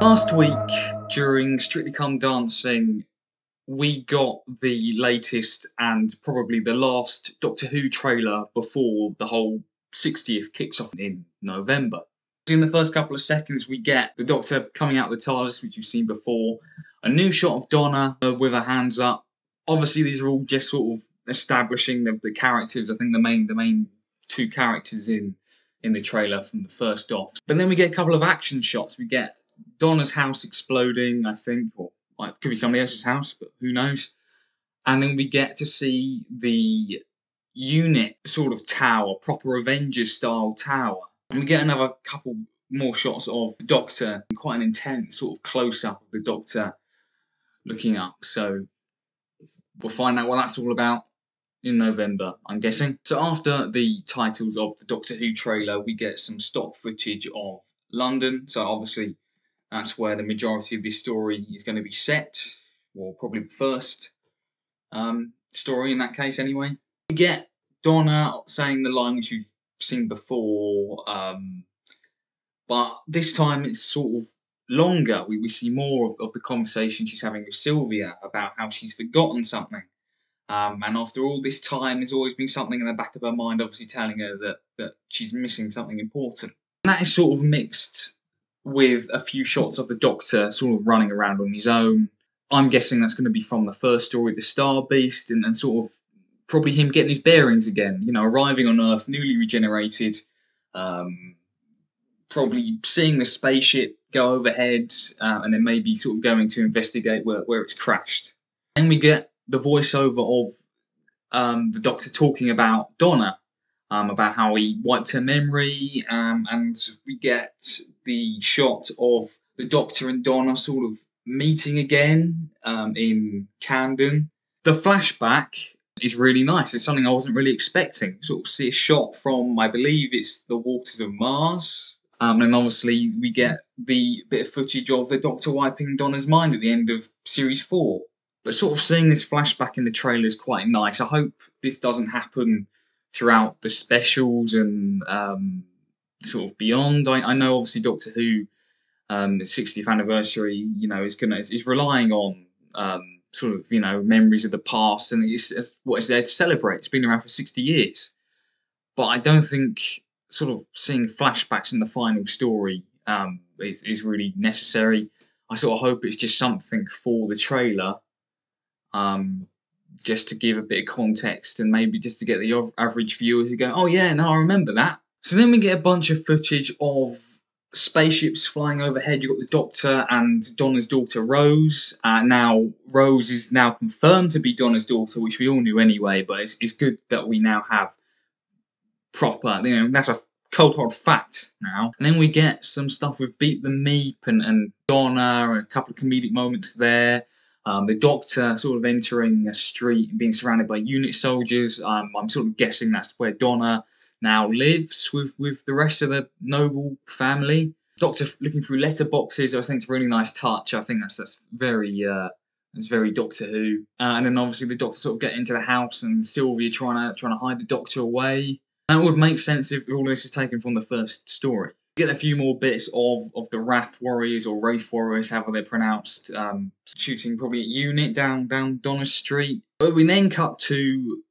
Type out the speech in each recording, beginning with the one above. Last week, during Strictly Come Dancing, we got the latest and probably the last Doctor Who trailer before the whole 60th kicks off in November. In the first couple of seconds, we get the Doctor coming out of the TARDIS, which you've seen before, a new shot of Donna with her hands up. Obviously, these are all just sort of establishing the characters. I think the main two characters in the trailer from the first off. But then we get a couple of action shots. We get Donna's house exploding, I think, or it could be somebody else's house, but who knows. And then we get to see the UNIT sort of tower, proper Avengers-style tower. And we get another couple more shots of the Doctor, quite an intense sort of close-up of the Doctor looking up. So we'll find out what that's all about in November, I'm guessing. So after the titles of the Doctor Who trailer, we get some stock footage of London. So obviously that's where the majority of this story is going to be set, or probably the first story in that case anyway. We get Donna saying the line which you've seen before, but this time it's sort of longer. We see more of the conversation she's having with Sylvia about how she's forgotten something. And after all this time, there's always been something in the back of her mind, obviously telling her that she's missing something important. And that is sort of mixed with a few shots of the Doctor sort of running around on his own. I'm guessing that's going to be from the first story, the Star Beast, and sort of probably him getting his bearings again, you know, arriving on Earth, newly regenerated, probably seeing the spaceship go overhead, and then maybe sort of going to investigate where it's crashed. Then we get the voiceover of the Doctor talking about Donna, about how he wiped her memory, and we get the shot of the Doctor and Donna sort of meeting again in Camden. The flashback is really nice. It's something I wasn't really expecting. Sort of see a shot from, I believe it's the Waters of Mars, and obviously we get the bit of footage of the Doctor wiping Donna's mind at the end of Series 4. But sort of seeing this flashback in the trailer is quite nice. I hope this doesn't happen throughout the specials and sort of beyond. I know obviously Doctor Who, the 60th anniversary, you know, is relying on sort of, you know, memories of the past, and it's what it's there to celebrate. It's been around for 60 years. But I don't think sort of seeing flashbacks in the final story is really necessary. I sort of hope it's just something for the trailer, just to give a bit of context and maybe just to get the average viewer to go, oh yeah, no, I remember that. So then we get a bunch of footage of spaceships flying overhead. You've got the Doctor and Donna's daughter Rose. Now Rose is now confirmed to be Donna's daughter, which we all knew anyway, but it's good that we now have proper, you know, that's a cold hard fact now. And then we get some stuff with Beat the Meep and Donna and a couple of comedic moments there. The Doctor sort of entering a street and being surrounded by UNIT soldiers. I'm sort of guessing that's where Donna now lives with the rest of the Noble family. Doctor looking through letterboxes. I think it's a really nice touch. I think that's very Doctor Who. And then obviously the Doctor sort of getting into the house and Sylvia trying to hide the Doctor away. That would make sense if all this is taken from the first story. Get a few more bits of the Wrath Warriors or Wraith Warriors, however they're pronounced, shooting probably a unit down Donna Street. But we then cut to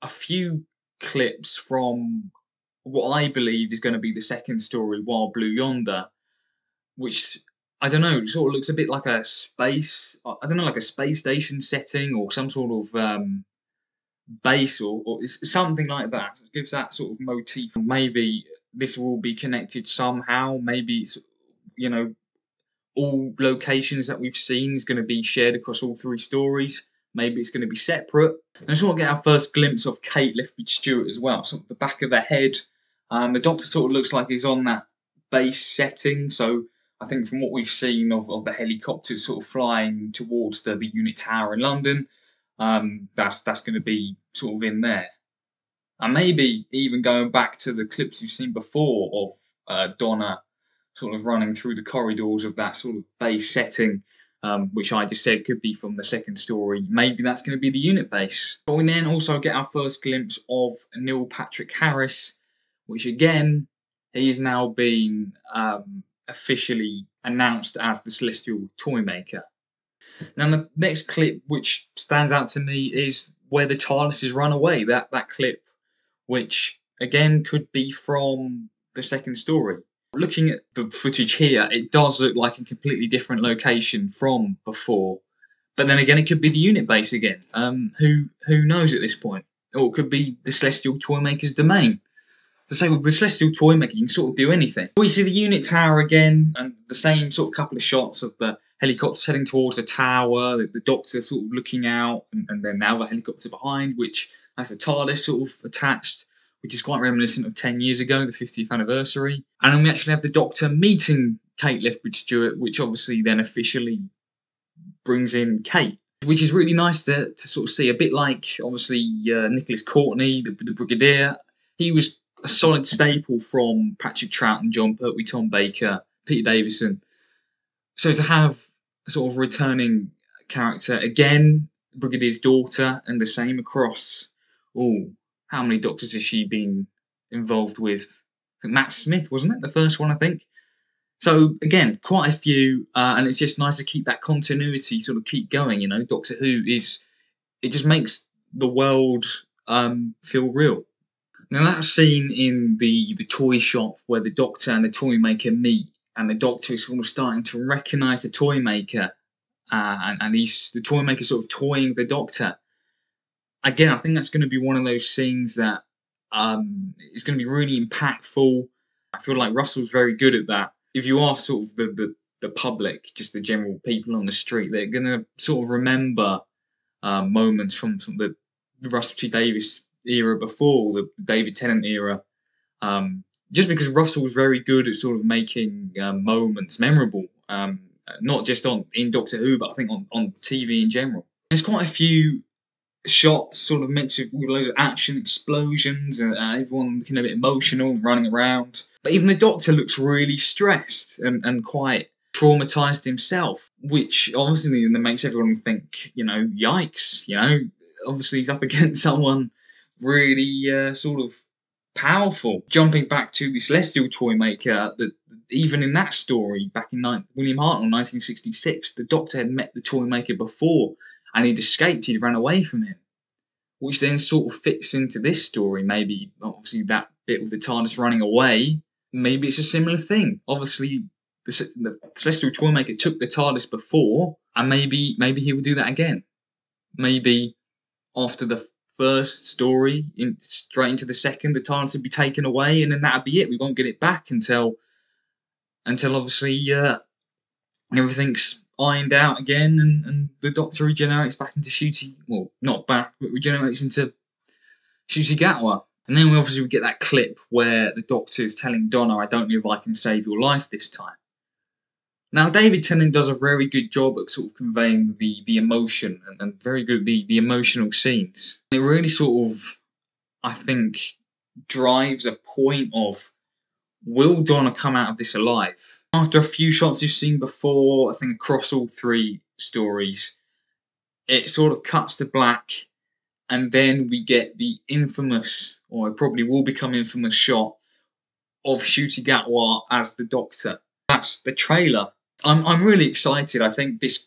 a few clips from what I believe is going to be the second story, Wild Blue Yonder, which, I don't know, sort of looks a bit like a space, I don't know, like a space station setting or some sort of base or something like that. It gives that sort of motif. Maybe this will be connected somehow. Maybe it's, you know, all locations that we've seen is going to be shared across all three stories. Maybe it's going to be separate. And I just want to get our first glimpse of Kate Lethbridge-Stewart as well. Sort of the back of her head. The Doctor sort of looks like he's on that base setting. So I think from what we've seen of the helicopters sort of flying towards the UNIT tower in London, that's going to be sort of in there. And maybe even going back to the clips you've seen before of Donna sort of running through the corridors of that sort of base setting, which I just said could be from the second story. Maybe that's going to be the UNIT base. But we then also get our first glimpse of Neil Patrick Harris, which again, he is now being officially announced as the Celestial Toymaker. Now, the next clip which stands out to me is where the TARDIS is run away. That clip, which again could be from the second story. Looking at the footage here, it does look like a completely different location from before. But then again, it could be the unit base again. Who knows at this point? Or it could be the Celestial Toymaker's domain. To say, well, the Celestial Toymaker, you can sort of do anything. We see the unit tower again, and the same sort of couple of shots of the helicopters heading towards the tower, the Doctor sort of looking out, and then now the helicopter behind, which has the TARDIS sort of attached, which is quite reminiscent of 10 years ago, the 50th anniversary. And then we actually have the Doctor meeting Kate Lethbridge-Stewart, which obviously then officially brings in Kate, which is really nice to sort of see, a bit like, obviously, Nicholas Courtney, the Brigadier. He was a solid staple from Patrick Troughton, John Pertwee, Tom Baker, Peter Davison. So to have a sort of returning character again, Brigadier's daughter, and the same across all. How many Doctors has she been involved with? I think Matt Smith, wasn't it? The first one, I think. So, again, quite a few, and it's just nice to keep that continuity, sort of keep going, you know. Doctor Who is... It just makes the world feel real. Now, that scene in the toy shop where the Doctor and the Toymaker meet, and the Doctor is sort of starting to recognise the Toymaker, and the Toymaker sort of toying the Doctor. Again, I think that's going to be one of those scenes that is going to be really impactful. I feel like Russell's very good at that. If you are sort of the public, just the general people on the street, they're going to sort of remember moments from the Russell T. Davis era before, the David Tennant era, just because Russell was very good at sort of making moments memorable, not just in Doctor Who, but I think on TV in general. There's quite a few shots sort of mixed with loads of action, explosions, and everyone looking a bit emotional, running around. But even the Doctor looks really stressed and quite traumatised himself, which obviously makes everyone think, you know, yikes, you know. Obviously he's up against someone really sort of powerful. Jumping back to the Celestial Toymaker, even in that story, back in William Hartnell, 1966, the Doctor had met the Toymaker before, and he'd escaped, he'd run away from him. Which then sort of fits into this story, maybe. Obviously, that bit with the TARDIS running away, maybe it's a similar thing. Obviously, the Celestial Toymaker took the TARDIS before, and maybe he will do that again. Maybe after the first story, straight into the second, the TARDIS would be taken away, and then that'd be it. We won't get it back until obviously everything's ironed out again, and the Doctor regenerates back into Ncuti, well, not back, but regenerates into Ncuti Gatwa. And then we get that clip where the Doctor is telling Donna, I don't know if I can save your life this time. Now, David Tennant does a very good job at sort of conveying the emotion, and very good the emotional scenes. It really sort of, I think, drives a point of, will Donna come out of this alive? After a few shots you've seen before, I think across all three stories, it sort of cuts to black, and then we get the infamous, or it probably will become infamous, shot of Ncuti Gatwa as the Doctor. That's the trailer. I'm really excited. I think this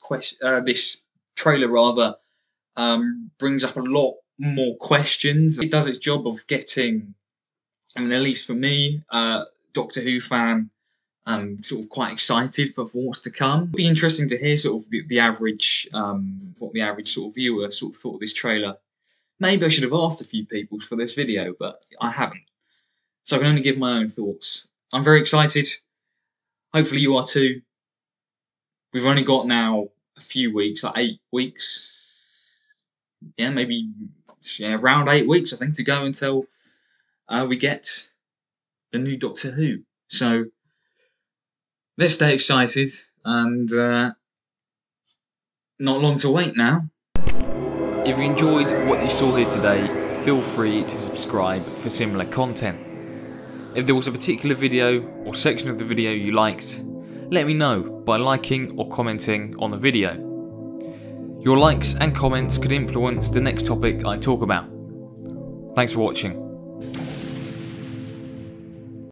trailer rather brings up a lot more questions. It does its job of getting, I mean, at least for me, Doctor Who fan, sort of quite excited for what's to come. It'd be interesting to hear sort of the average sort of viewer sort of thought of this trailer. Maybe I should have asked a few people for this video, but I haven't, so I can only give my own thoughts. I'm very excited. Hopefully you are too. We've only got now a few weeks, like 8 weeks, yeah, maybe, yeah, around 8 weeks I think, to go until we get the new Doctor Who. So let's stay excited, and not long to wait now. If you enjoyed what you saw here today, feel free to subscribe for similar content. If there was a particular video or section of the video you liked, let me know by liking or commenting on the video. Your likes and comments could influence the next topic I talk about. Thanks for watching.